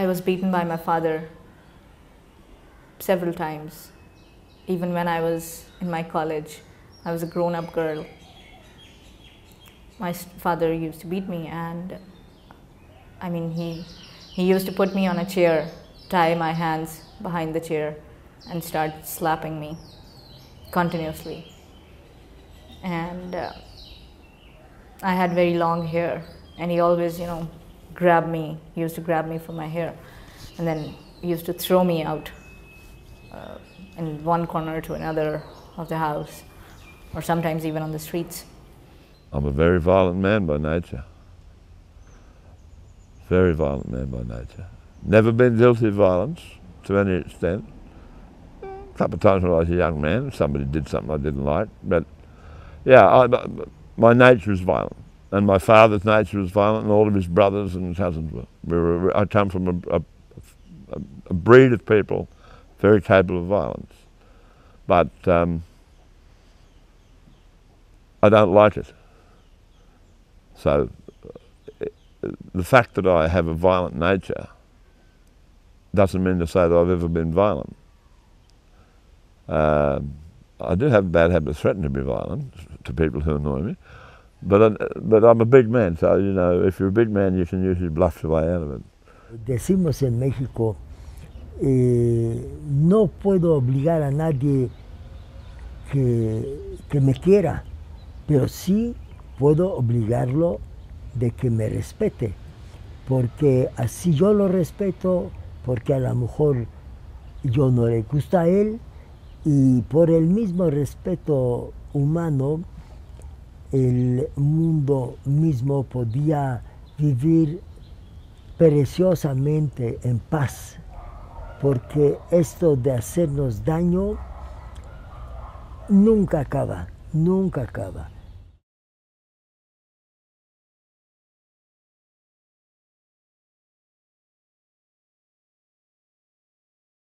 I was beaten by my father several times. Even when I was in my college, I was a grown-up girl. My father used to beat me, and I mean, he used to put me on a chair, tie my hands behind the chair, and start slapping me continuously. And I had very long hair, and he always, you know, grabbed me. He used to grab me for my hair, and then he used to throw me out in one corner to another of the house, or sometimes even on the streets. I'm a very violent man by nature. Very violent man by nature. Never been guilty of violence to any extent. A couple of times when I was a young man, somebody did something I didn't like, but yeah, my nature is violent, and my father's nature was violent, and all of his brothers and cousins were. I come from a breed of people very capable of violence, but I don't like it. So the fact that I have a violent nature doesn't mean to say that I've ever been violent. I do have a bad habit of threatening to be violent to people who annoy me, but I'm a big man, so you know, if you're a big man, you can usually bluff your way out of it. Decimos en México, no puedo obligar a nadie que me quiera, pero sí puedo obligarlo de que me respete, porque así yo lo respeto, porque a lo mejor yo no le gusta a él, y por el mismo respeto humano, el mundo mismo podía vivir preciosamente en paz, porque esto de hacernos daño nunca acaba, nunca acaba.